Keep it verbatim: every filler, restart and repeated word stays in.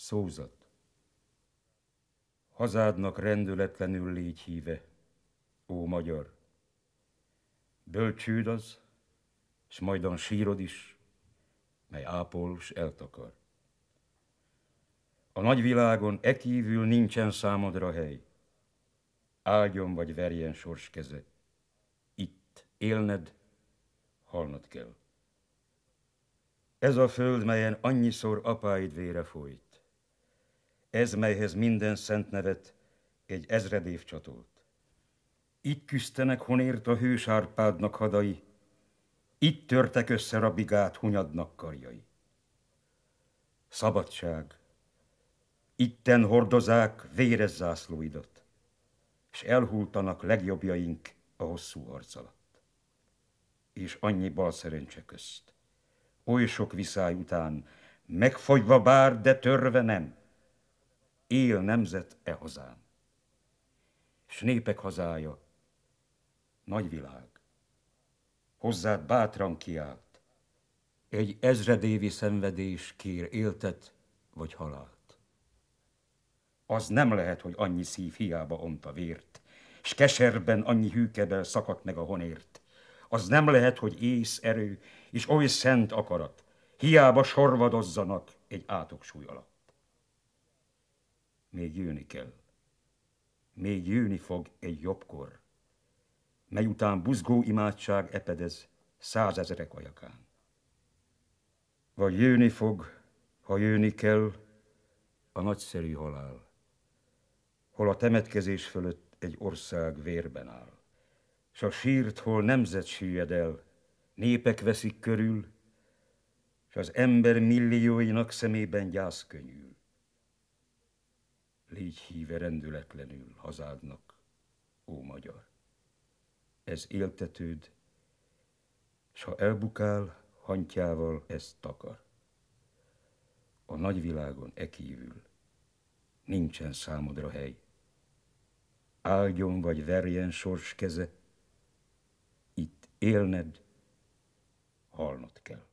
Szózat, hazádnak rendületlenül légy híve, ó magyar. Bölcsőd az, s majdan sírod is, mely ápol s eltakar. A nagyvilágon e kívül nincsen számodra hely, áldjon vagy verjen sors keze, itt élned, halnod kell. Ez a föld, melyen annyiszor apáid vére folyt, ez, melyhez minden szent nevet egy ezred év csatolt. Itt küsztenek honért a hős Árpádnak hadai, itt törtek össze Rabigát Hunyadnak karjai. Szabadság, itten hordozák véres zászlóidat, s elhultanak legjobbjaink a hosszú arc alatt. És annyi bal szerencse közt, oly sok viszály után, megfogyva bár, de törve nem, él nemzet e hazán. S népek hazája, nagyvilág, hozzád bátran kiált, egy ezredévi szenvedés kér éltet vagy halált. Az nem lehet, hogy annyi szív hiába onta vért, s keserben annyi hűkebel szakadt meg a honért. Az nem lehet, hogy ész erő és oly szent akarat, hiába sorvadozzanak egy átoksúly alatt. Még jönni kell, még jönni fog egy jobbkor, mely után buzgó imádság epedez százezerek ajakán. Vagy jönni fog, ha jönni kell, a nagyszerű halál, hol a temetkezés fölött egy ország vérben áll, s a sírt, hol nemzet süllyed el, népek veszik körül, s az ember millióinak szemében gyász könnyül. Légy híve rendületlenül hazádnak, ó magyar! Ez éltetőd, s ha elbukál, hantjával ez takar. A nagyvilágon e kívül nincsen számodra hely. Áldjon vagy verjen sors keze, itt élned, halnod kell.